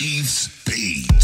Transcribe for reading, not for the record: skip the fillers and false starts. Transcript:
EefsBeatz.